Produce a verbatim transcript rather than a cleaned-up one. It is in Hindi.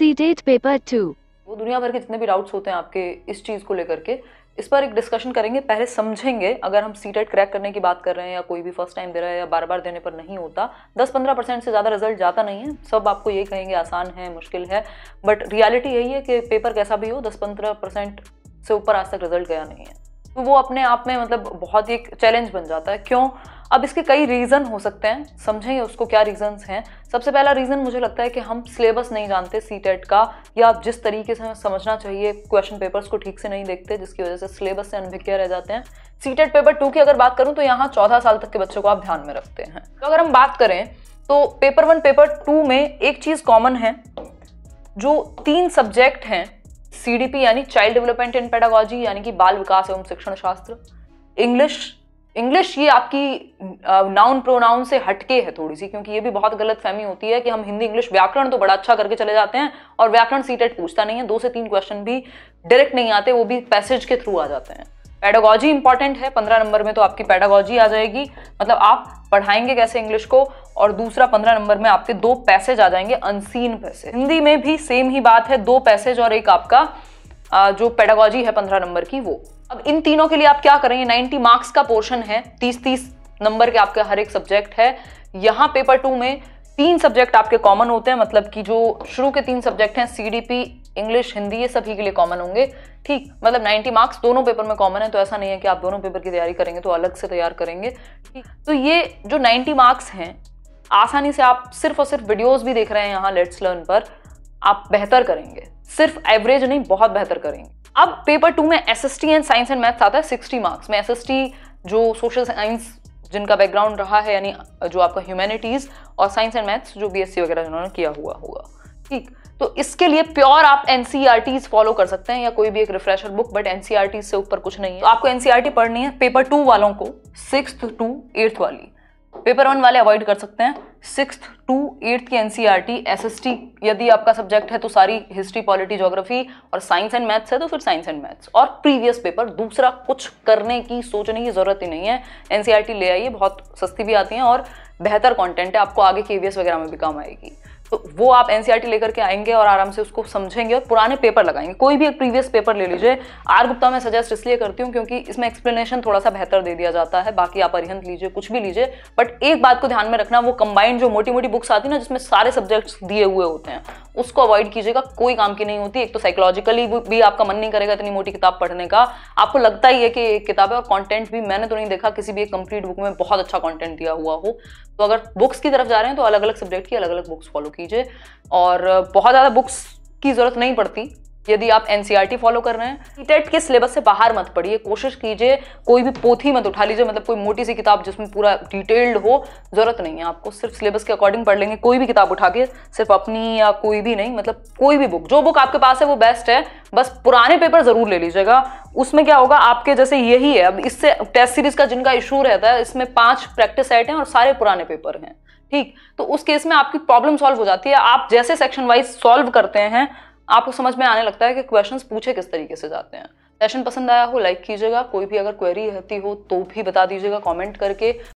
CTET paper two. वो दुनिया भर के जितने भी डाउट्स होते हैं आपके इस चीज़ को लेकर के, इस पर एक डिस्कशन करेंगे, पहले समझेंगे। अगर हम सीटेट क्रैक करने की बात कर रहे हैं या कोई भी फर्स्ट टाइम दे रहा है या बार बार देने पर नहीं होता, दस पंद्रह परसेंट से ज़्यादा रिजल्ट जाता नहीं है। सब आपको ये कहेंगे आसान है, मुश्किल है, बट रियलिटी यही है कि पेपर कैसा भी हो दस पंद्रह परसेंट से ऊपर आज तक रिजल्ट गया नहीं है। तो वो अपने आप में मतलब बहुत ही एक चैलेंज बन जाता है। क्यों? अब इसके कई रीज़न हो सकते हैं, समझेंगे उसको क्या रीज़न्स हैं। सबसे पहला रीज़न मुझे लगता है कि हम सिलेबस नहीं जानते सीटेट का, या आप जिस तरीके से हमें समझना चाहिए क्वेश्चन पेपर्स को ठीक से नहीं देखते, जिसकी वजह से सिलेबस से अनभिज्ञ रह जाते हैं। सीटेट पेपर टू की अगर बात करूं तो यहाँ चौदह साल तक के बच्चों को आप ध्यान में रखते हैं। तो अगर हम बात करें तो पेपर वन पेपर टू में एक चीज़ कॉमन है, जो तीन सब्जेक्ट हैं, सी डी पी यानी चाइल्ड डेवलपमेंट एंड पेडागॉजी यानी कि बाल विकास एवं शिक्षण शास्त्र, इंग्लिश इंग्लिश ये आपकी नाउन प्रोनाउन से हटके है थोड़ी सी, क्योंकि ये भी बहुत गलत फहमी होती है कि हम हिंदी इंग्लिश व्याकरण तो बड़ा अच्छा करके चले जाते हैं और व्याकरण सीटेट पूछता नहीं है। दो से तीन क्वेश्चन भी डायरेक्ट नहीं आते, वो भी पैसेज के थ्रू आ जाते हैं। पेडागॉजी इंपॉर्टेंट है, पंद्रह नंबर में तो आपकी पेडागॉजी आ जाएगी, मतलब आप पढ़ाएंगे कैसे इंग्लिश को, और दूसरा पंद्रह नंबर में आपके दो पैसेज आ जाएंगे अनसीन पैसेज। हिंदी में भी सेम ही बात है, दो पैसेज और एक आपका जो पेडागॉजी है पंद्रह नंबर की वो। अब इन तीनों के लिए आप क्या करेंगे, नाइन्टी मार्क्स का पोर्शन है, तीस तीस नंबर के आपके हर एक सब्जेक्ट है। यहाँ पेपर टू में तीन सब्जेक्ट आपके कॉमन होते हैं, मतलब कि जो शुरू के तीन सब्जेक्ट हैं सीडीपी इंग्लिश हिंदी ये सभी के लिए कॉमन होंगे, ठीक, मतलब नब्बे मार्क्स दोनों पेपर में कॉमन है। तो ऐसा नहीं है कि आप दोनों पेपर की तैयारी करेंगे तो अलग से तैयार करेंगे, ठीक। तो ये जो नब्बे मार्क्स हैं आसानी से आप सिर्फ और सिर्फ वीडियोज़ भी देख रहे हैं यहाँ लेट्स लर्न पर, आप बेहतर करेंगे, सिर्फ एवरेज नहीं बहुत बेहतर करेंगे। अब पेपर टू में S S T and science and maths आता है साठ मार्क्स में। एस एस टी जो सोशल साइंस जिनका बैकग्राउंड रहा है यानी जो आपका ह्यूमैनिटीज़, और साइंस एंड मैथ्स जो बी एस सी वगैरह जिन्होंने किया हुआ होगा, ठीक। तो इसके लिए प्योर आप N C R Ts follow कर सकते हैं या कोई भी एक refresher book, but N C R Ts से ऊपर कुछ नहीं है। तो आपको एन सी आर टी पढ़नी है पेपर टू वालों को, सिक्स्थ टू एट्थ वाली। पेपर वन वाले अवॉइड कर सकते हैं, सिक्स्थ टू एट्थ की N C R T. S S T यदि आपका सब्जेक्ट है तो सारी हिस्ट्री पॉलिटी ज्योग्राफी, और साइंस एंड मैथ्स है तो फिर साइंस एंड मैथ्स और प्रीवियस पेपर। दूसरा कुछ करने की सोचने की ज़रूरत ही नहीं है, एन सी आर टी ले आइए, बहुत सस्ती भी आती हैं और बेहतर कॉन्टेंट है, आपको आगे के वी एस वगैरह में भी काम आएगी। तो वो आप एन सी आर टी लेकर के आएंगे और आराम से उसको समझेंगे और पुराने पेपर लगाएंगे। कोई भी एक प्रीवियस पेपर ले लीजिए। आर गुप्ता मैं सजेस्ट इसलिए करती हूँ क्योंकि इसमें एक्सप्लेनेशन थोड़ा सा बेहतर दे दिया जाता है, बाकी आप अरिहंत लीजिए कुछ भी लीजिए, बट एक बात को ध्यान में रखना, वो कंबाइंड जो मोटी मोटी बुक्स आती है ना जिसमें सारे सब्जेक्ट्स दिए हुए होते हैं, उसको अवॉइड कीजिएगा, कोई काम की नहीं होती। एक तो साइकोलॉजिकली भी आपका मन नहीं करेगा इतनी मोटी किताब पढ़ने का, आपको लगता ही है कि एक किताब है, और कॉन्टेंट भी मैंने तो नहीं देखा किसी भी एक कंप्लीट बुक में बहुत अच्छा कॉन्टेंट दिया हुआ हो। तो अगर बुक्स की तरफ जा रहे हैं तो अलग अलग सब्जेक्ट की अलग अलग बुक्स फॉलो कीजिए, और बहुत ज़्यादा बुक्स की ज़रूरत नहीं पड़ती यदि आप एनसीईआरटी फॉलो कर रहे हैं। सीटेट के सिलेबस से बाहर मत पढ़िए, कोशिश कीजिए, कोई भी पोथी मत उठा लीजिए, मतलब कोई मोटी सी किताब जिसमें पूरा डिटेल्ड हो, ज़रूरत नहीं है। आपको सिर्फ सिलेबस के अकॉर्डिंग पढ़ लेंगे कोई भी किताब उठा के, सिर्फ अपनी या कोई भी नहीं, मतलब कोई भी बुक, जो बुक आपके पास है वो बेस्ट है। बस पुराने पेपर ज़रूर ले लीजिएगा, उसमें क्या होगा आपके जैसे यही है। अब इससे टेस्ट सीरीज़ का जिनका इशू रहता है, इसमें पाँच प्रैक्टिस सेट हैं और सारे पुराने पेपर हैं, ठीक। तो उस केस में आपकी प्रॉब्लम सॉल्व हो जाती है। आप जैसे सेक्शन वाइज सॉल्व करते हैं आपको समझ में आने लगता है कि क्वेश्चंस पूछे किस तरीके से जाते हैं। सेशन पसंद आया हो लाइक कीजिएगा, कोई भी अगर क्वेरी रहती हो तो भी बता दीजिएगा कमेंट करके।